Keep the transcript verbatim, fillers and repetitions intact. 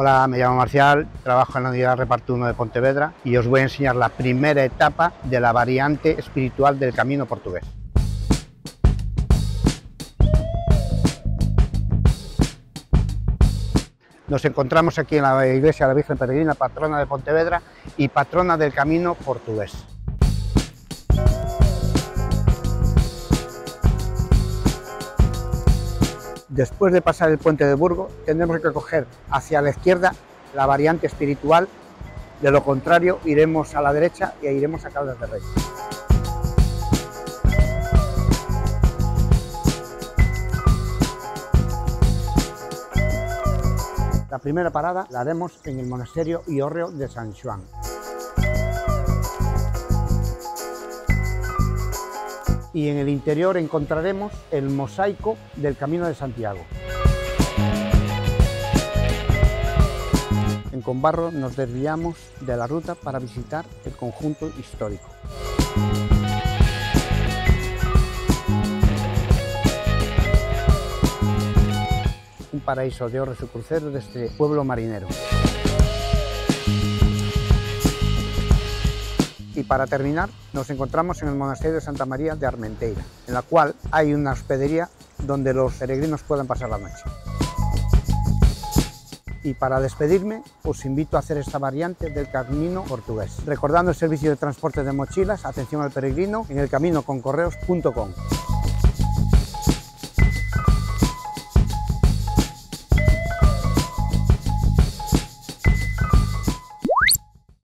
Hola, me llamo Marcial, trabajo en la Unidad Reparto uno de Pontevedra y os voy a enseñar la primera etapa de la variante espiritual del Camino Portugués. Nos encontramos aquí en la Iglesia de la Virgen Peregrina, patrona de Pontevedra y patrona del Camino Portugués. Después de pasar el Puente del Burgo, tendremos que coger hacia la izquierda la variante espiritual, de lo contrario iremos a la derecha e iremos a Caldas de Reis. La primera parada la haremos en el monasterio de San Xoan. Y en el interior encontraremos el mosaico del Camino de Santiago. En Combarro nos desviamos de la ruta para visitar el conjunto histórico. Un paraíso de orros y cruceros de este pueblo marinero. Y para terminar, nos encontramos en el Monasterio de Santa María de Armentería, en la cual hay una hospedería donde los peregrinos puedan pasar la noche. Y para despedirme, os invito a hacer esta variante del Camino Portugués, recordando el servicio de transporte de mochilas, atención al peregrino, en el camino con correos punto com.